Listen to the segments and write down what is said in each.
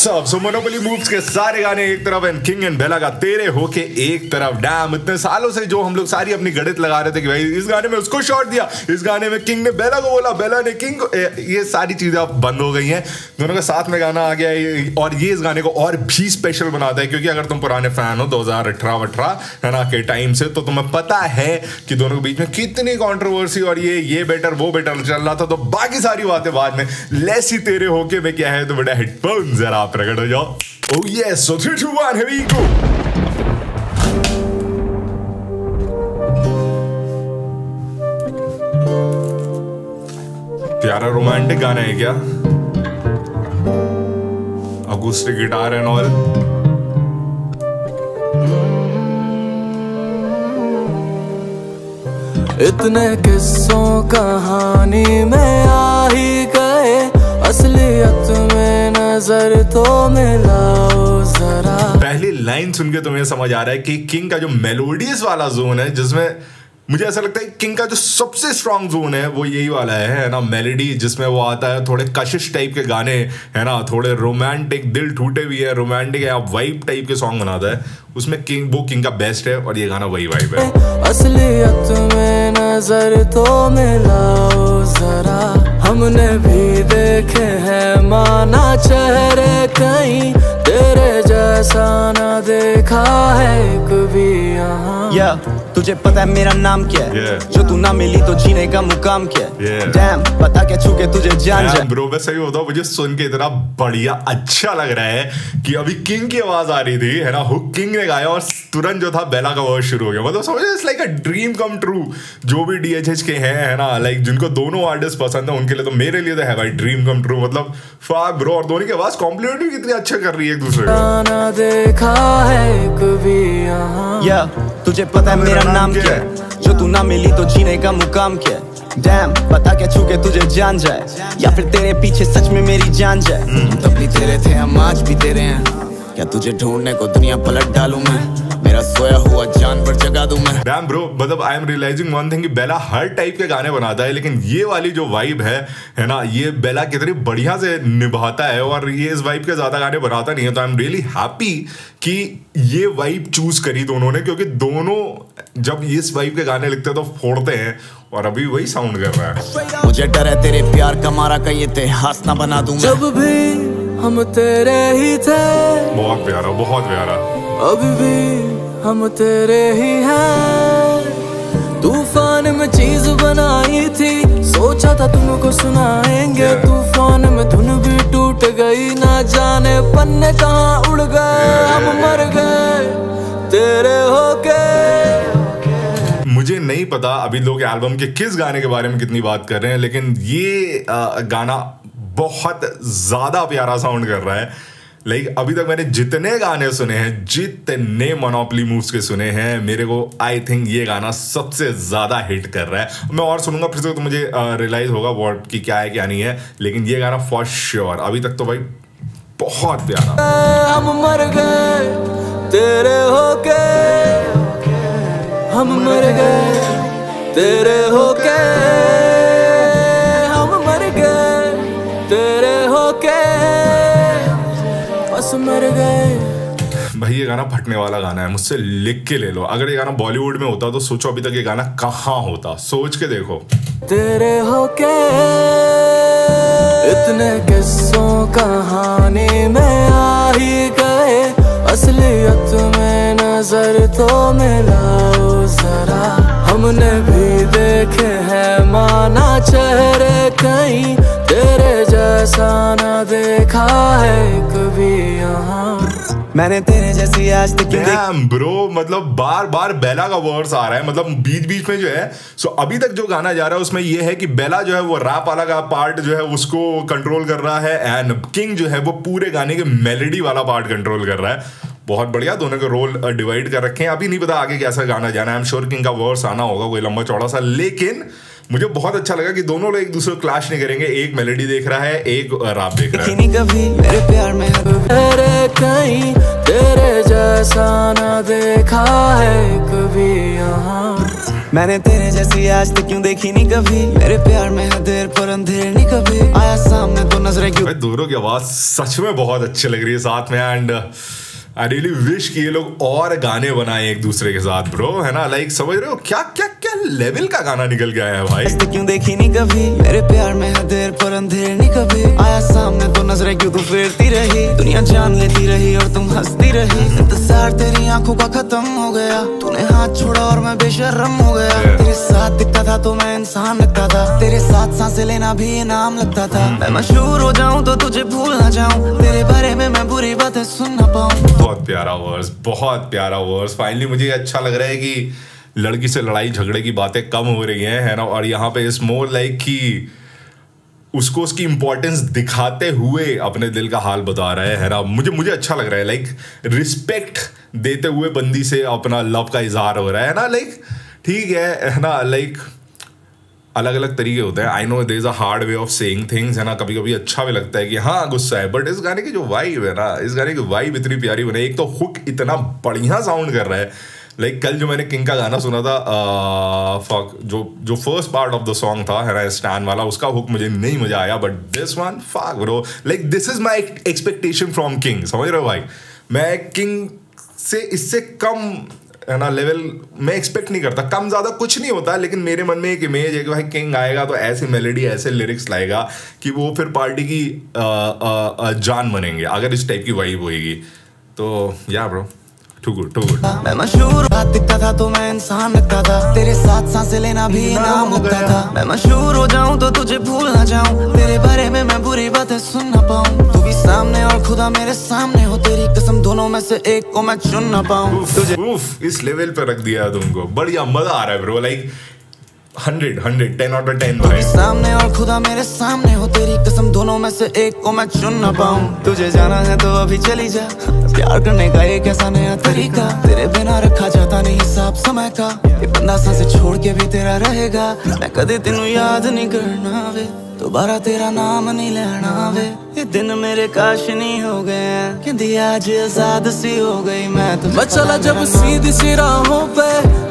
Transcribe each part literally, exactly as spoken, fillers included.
सब सो monopoly moves के सारे गाने एक तरफ एंड किंग एंड बेला का तेरे होके एक तरफ। डैम, इतने सालों से जो हम लोग सारी अपनी गणित लगा रहे थे कि भाई इस गाने में उसको शॉट दिया, इस गाने में किंग ने बेला को बोला, बेला ने किंग को, ये सारी चीजें अब बंद हो गई हैं। दोनों का साथ में गाना आ गया है और ये इस गाने को और भी स्पेशल बनाता है क्योंकि अगर तुम पुराने फैन हो दो हजार अठारह अठारह है ना के टाइम से, तो तुम्हें पता है कि दोनों के बीच में कितनी कॉन्ट्रोवर्सी और ये ये बेटर वो बेटर चल रहा था। तो बाकी सारी बातें बाद में, लेसी तेरे होके में क्या है तो बेटा हेडफोन जरा प्रकट हो जाओ। Oh yes, so three, two, one, here we go. प्यारा रोमांटिक गाना है क्या, अकॉस्टिक गिटार एंड ऑल। इतने किस्सों कहानी में आ ही गए, असलियत में नजर तो मिलाओ जरा। पहली लाइन सुन के तुम्हें समझ आ रहा है कि किंग का जो मेलोडियस वाला जोन है, जिसमें मुझे ऐसा लगता है किंग का जो सबसे स्ट्रांग जोन है वो यही वाला है है ना, मेलेडी जिसमें वो आता है, थोड़े कशिश टाइप के गाने है ना, थोड़े रोमांटिक, दिल टूटे भी है, रोमांटिक है, वाइब टाइप के सॉन्ग बनाता है, उसमें किंग वो किंग का बेस्ट है और ये गाना वही वाइब है। असलियत में नजर तो मिलाओ जरा, हमने भी देखे हैं माना चेहरे कहीं, तेरे जैसा ना देखा है कभी यहाँ। yeah. तुझे पता है मेरा नाम क्या है, yeah. जो तू ना मिली तो जीने का मुकाम क्या है, yeah. डैम पता क्या छू के तुझे जान जाए। ब्रो मैं सही होता हूँ, मुझे सुन के इतना बढ़िया अच्छा लग रहा है कि अभी किंग की आवाज आ रही थी है ना, हुक किंग ने गाया और तुरंत जो था बेला का वर्ड शुरू हो गया। मतलब समझो it's like a dream come true. जो भी डी एच एच के हैं है ना, लाइक जिनको दोनों आर्टिस्ट पसंद है उनके लिए तो, मेरे लिए तो है भाई ड्रीम कम ट्रू। मतलब फाक ब्रो, और दोनों की आवाज कॉम्प्लीमेंट कितनी अच्छा कर रही है एक दूसरे को। देखा है कभी या तुझे पता है मेरा नाम क्या है, जो तू ना मिली तो जीने का मुकाम क्या है, डैम पता क्या छू के तुझे जान जाए, या फिर तेरे पीछे सच में मेरी जान जाए। mm. तब भी तेरे थे हम आज भी तेरे हैं, क्या तुझे ढूंढने को दुनिया पलट डालूं मैं, मेरा सोया हुआ जानवर जगा दूं मैं। डैम ब्रो, मतलब I am realising one thing, बेला हर टाइप के गाने बनाता है लेकिन ये वाली जो वाइब है है ना, ये बेला कितनी बढ़िया से निभाता है और ये इस वाइब के ज्यादा गाने बनाता नहीं है। तो आई एम रियली हैप्पी कि ये वाइब चूज करी दोनों ने, क्योंकि दोनों जब इस वाइब के गाने लिखते हैं तो फोड़ते हैं और अभी वही साउंड कर रहा है। मुझे डर है तेरे प्यार का मारा, कहीं इतिहास ना बना दूं मैं, जब भी हम तेरे ही थे। बहुत प्यारा, बहुत प्यारा। अब भी हम तेरे ही हैं, तूफान में चीज बनाई थी, सोचा था तुमको सुनाएंगे, तूफान में धुन भी टूट गई, ना जाने पन्ने कहाँ उड़ गए, हम मर गए तेरे होके। मुझे नहीं पता अभी लोग एल्बम के किस गाने के बारे में कितनी बात कर रहे हैं, लेकिन ये गाना बहुत ज्यादा प्यारा साउंड कर रहा है। लाइक like, अभी तक मैंने जितने गाने सुने हैं, जितने मोनोपोली मूव्स के सुने हैं, मेरे को आई थिंक ये गाना सबसे ज़्यादा हिट कर रहा है। मैं और सुनूंगा फिर से तो मुझे रियलाइज़ होगा व्हाट की क्या है क्या नहीं है, लेकिन ये गाना फॉर श्योर अभी तक तो भाई बहुत प्यारा। हम मर गए तेरे होके, हम मर गए तेरे होके, हम मर गए तेरे होके, मर गए। भाई ये गाना फटने वाला गाना है, मुझसे लिख के ले लो। अगर ये गाना बॉलीवुड में होता तो सोचो अभी तक ये गाना कहाँ होता, सोच के देखो। तेरे होके, इतने किस्सों कहानी में आ ही गए, असलियत में नजर तो मिलाओ जरा, हमने भी देखे हैं माना चेहरे कहीं, तेरे जैसा ना देखा है कभी यहाँ, मैंने तेरे जैसी आज तक। डैम ब्रो, मतलब बार बार बेला का वर्स आ रहा है, मतलब बीच बीच में जो है। सो अभी तक जो गाना जा रहा है उसमें ये है कि बेला जो है वो रैप वाला का पार्ट जो है उसको कंट्रोल कर रहा है, एंड किंग जो है वो पूरे गाने के मेलेडी वाला पार्ट कंट्रोल कर रहा है। बहुत बढ़िया, दोनों के रोल डिवाइड कर रखे हैं। अभी नहीं पता आगे कैसा गाना जाना है, आई एम श्योर किंग का वर्स आना होगा कोई लंबा चौड़ा सा, लेकिन मुझे बहुत अच्छा लगा कि दोनों लोग एक दूसरे को क्लैश नहीं करेंगे, एक मेलेडी देख रहा है, एक रैप देख रहा है। कभी मेरे प्यार में कहीं तेरे जैसा ना देखा है कभी यहाँ। मैंने तेरे जैसी आज तक क्यों देखी नहीं कभी, मेरे प्यार में है देर पर अंधेर नहीं कभी, आया सामने तो नजरें क्यों। दोनों की आवाज सच में बहुत अच्छी लग रही है साथ में, एंड आई रियली विश कि ये लोग और गाने बनाए एक दूसरे के साथ ब्रो, है ना। लाइक समझ रहे हो क्या क्या क्या लेवल का गाना निकल गया है भाई। तो क्यों देखी नहीं कभी, मेरे प्यार में है देर पर अंधेर नहीं कभी, आया सामने तो नजरें क्यों तू फेरती रही, दुनिया जान लेती रही और तुम हंसती रही, इंतजार तेरी आंखों का खत्म हो गया, तूने हाथ छोड़ा और मैं बेशर्म हो गया, yeah. तेरे साथ दिखता था तो मैं इंसान लगता था, तेरे साथ सांसें लेना भी इनाम लगता था, मैं मशहूर हो जाऊँ तो तुझे भूल ना जाऊँ, तेरे बारे में मैं बुरी बातें सुन ना पाऊँ। बहुत प्यारा वर्स, बहुत प्यारा वर्स। फाइनली मुझे अच्छा लग रहा है कि लड़की से लड़ाई झगड़े की बातें कम हो रही हैं, है ना। और यहाँ पे इस मोर लाइक की उसको उसकी इम्पोर्टेंस दिखाते हुए अपने दिल का हाल बता रहा है, है ना। मुझे मुझे अच्छा लग रहा है, लाइक रिस्पेक्ट देते हुए बंदी से अपना लव का इजहार हो रहा है ना। लाइक ठीक है, है ना। लाइक अलग अलग तरीके होते हैं, I know there is a hard way of saying things, है ना। कभी कभी अच्छा भी लगता है कि हाँ गुस्सा है, बट इस गाने की जो वाइब है ना, इस गाने की वाइब इतनी प्यारी बनी। एक तो हुक इतना बढ़िया साउंड कर रहा है। लाइक like, कल जो मैंने किंग का गाना सुना था फक, uh, जो जो first part of the song था, है ना, स्टैंड वाला, उसका हुक मुझे नहीं मजा आया, but this one fuck bro, like this is my expectation from King. समझ रहे हो भाई, मैं किंग से इससे कम, है ना, लेवल मैं एक्सपेक्ट नहीं करता, कम ज़्यादा कुछ नहीं होता, लेकिन मेरे मन में एक इमेज है कि भाई किंग आएगा तो ऐसी मेलेडी ऐसे लिरिक्स लाएगा कि वो फिर पार्टी की आ, आ, आ, जान बनेंगे। अगर इस टाइप की वाइब होएगी तो या bro too good too good. मैं मशहूर दिखता था तो मैं इंसान लगता था, तेरे साथ सांसें लेना भी इनाम लगता था, मैं मशहूर हो जाऊँ तो तुझे भूल ना जाऊँ, तेरे बारे में मैं बुरी बातें सुन ना पाऊँ, तू भी सामने और खुदा मेरे सामने हो, तेरी कसम दोनों में से एक को मैं चुन ना पाऊँ तुझे। उफ, इस लेवल पे रख दिया तुमको, बढ़िया मजा आ रहा है bro. Like hundred hundred ten out of ten भाई। सामने और खुदा मेरे सामने हो, तेरी कसम दोनों में से एक को मैं चुन ना पाऊँ, तुझे जाना है तो अभी चली जा, प्यार करने का एक ऐसा नया तरीका, तेरे बिना रखा जाता नहीं हिसाब समय का, ये बंदा सांसें छोड़ के भी तेरा रहेगा, मैं कदे तेनू याद नहीं करना वे, दोबारा तेरा नाम नहीं लेना वे, ये दिन मेरे काश नहीं हो गए, कहती आज आजाद सी हो गई मैं तो बचला जब सीधी सी राहों पे।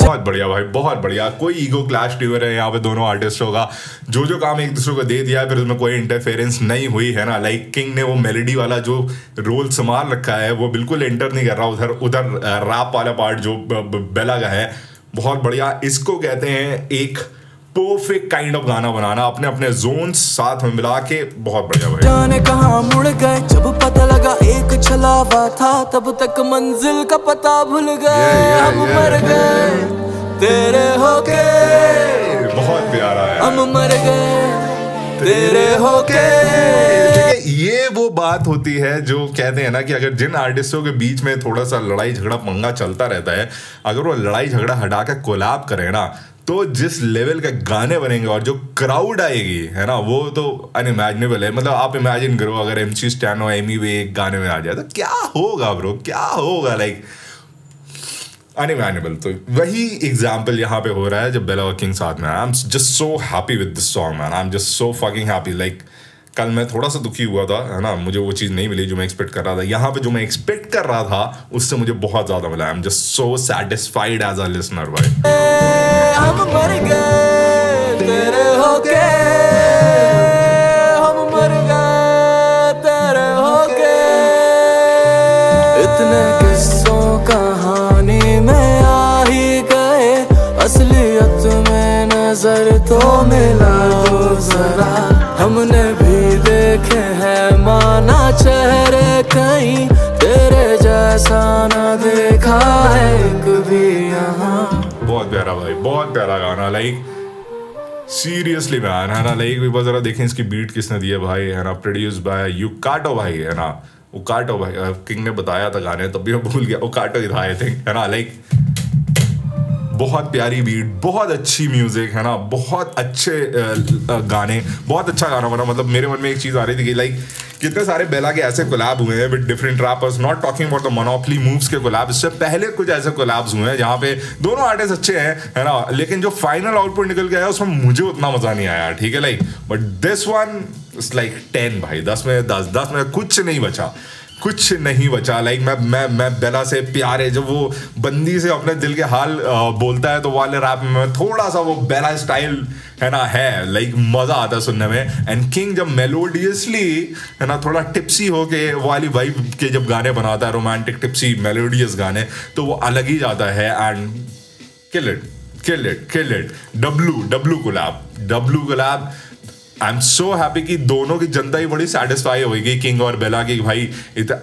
बहुत बढ़िया भाई, बहुत बढ़िया। कोई ईगो क्लैश नहीं हो रहा है यहाँ पे दोनों आर्टिस्टों का, जो जो काम एक दूसरे को दे दिया है, फिर उसमें कोई इंटरफेरेंस नहीं हुई, है ना। लाइक किंग ने वो मेलेडी वाला जो रोल संभाल रखा है वो बिल्कुल एंटर नहीं कर रहा उधर उधर रैप वाला पार्ट जो बेला का है, बहुत बढ़िया। इसको कहते हैं एक परफेक्ट काइंड ऑफ गाना बनाना, अपने अपने जोन साथ में मिला के, बहुत बढ़िया भाई। जाने कहां मुड़ गए जब पता लगा एक छलावा था, तब तक मंजिल का पता भूल गए, हम मर गए तेरे हो के। बहुत प्यारा है, हम मर गए तेरे हो के। ये वो बात होती है जो कहते हैं ना कि अगर जिन आर्टिस्टों के बीच में थोड़ा सा लड़ाई झगड़ा पंगा चलता रहता है, अगर वो लड़ाई झगड़ा हटा के कोलैब करे ना, तो जिस लेवल का गाने बनेंगे और जो क्राउड आएगी, है ना, वो तो अनइमेजिनेबल है। मतलब आप इमेजिन करो अगर एमसी स्टैन और एमी वे एक गाने में आ जाए तो क्या होगा ब्रो, क्या होगा, लाइक अनइमेजिनेबल। तो वही एग्जांपल यहाँ पे हो रहा है जब बेला और किंग साथ में। I am just so happy with this song man, I am just so fucking happy. Like कल मैं थोड़ा सा दुखी हुआ था, है ना, मुझे वो चीज़ नहीं मिली जो मैं एक्सपेक्ट कर रहा था, यहाँ पे जो मैं एक्सपेक्ट कर रहा था उससे मुझे बहुत ज़्यादा मिला। I am just so satisfied as a listener भाई। हम मर गए तेरे हो के, हम मर गए तेरे हो के, इतने किस्सों कहानी में आ ही गए, असलियत में नजर तो मिला दो जरा, हमने भी देखे हैं माना चेहरे कहीं, तेरे जैसा ना देखा है कभी यहाँ। बहुत प्यारा भाई, बहुत प्यारा गाना। लाइक सीरियसली मैन, है ना। लाइक एक बार जरा देखें इसकी बीट किसने दी है भाई, है ना, प्रोड्यूस बाय यू काटो भाई, है ना, वो काटो भाई। किंग ने बताया था गाने, तब भी मैं भूल गया, वो काटो ही था आई थिंक, है ना। लाइक बहुत प्यारी बीट, बहुत अच्छी म्यूजिक, है ना, बहुत अच्छे गाने, बहुत अच्छा गाना बना। मतलब मेरे मन में एक चीज़ आ रही थी कि लाइक कितने सारे बेला के ऐसे कोलैब हुए हैं with different rappers, not talking about the monopoly moves के कोलैब, इससे पहले कुछ ऐसे कोलैब्स हुए हैं जहाँ पे दोनों आर्टिस्ट अच्छे हैं, है ना, लेकिन जो फाइनल आउटपुट निकल गया है उसमें मुझे उतना मजा नहीं आया, ठीक है like, but this one it's like ten भाई, दस में दस दस में कुछ नहीं बचा, कुछ नहीं बचा। लाइक मैं मैं मैं बेला से प्यार है, जब वो बंदी से अपने दिल के हाल बोलता है तो वाले रैप में थोड़ा सा वो बेला स्टाइल है ना है, लाइक मज़ा आता है सुनने में। एंड किंग जब मेलोडियसली है ना थोड़ा टिप्सी हो के वाली वाइब के जब गाने बनाता है, रोमांटिक टिप्सी मेलोडियस गाने, तो वो अलग ही जाता है। And kill it kill it kill it W W गुलाब डब्लू गुलाब आई एम सो हैप्पी कि दोनों की जनता ही बड़ी सेटिस्फाई होगी किंग और बेला की। भाई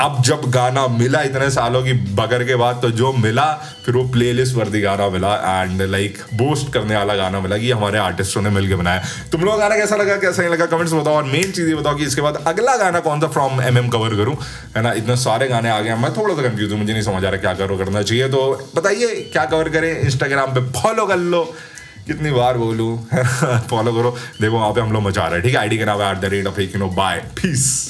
अब जब गाना मिला इतने सालों की बगर के बाद, तो जो मिला फिर वो प्लेलिस्ट वर्दी गाना मिला एंड लाइक बोस्ट करने वाला गाना मिला कि हमारे आर्टिस्टों ने मिलकर बनाया। तुम लोग गाना कैसा लगा, कैसा नहीं लगा, कमेंट्स बताओ। और मेन चीज़ ये बताओ कि इसके बाद अगला गाना कौन सा फ्रॉम एम एम कवर करूँ, है ना। इतने सारे गाने आ गए, मैं थोड़ा सा कन्फ्यूज हूँ, मुझे नहीं समझ आ रहा क्या कवर करना चाहिए। तो बताइए क्या कवर करें। इंस्टाग्राम पर फॉलो कर लो, कितनी बार बोलूँ फॉलो करो, देखो वहाँ पे हम लोग मचा रहे हैं। ठीक है, आईडी का नाम है एट द रेट ऑफ एक नो बाय, पीस।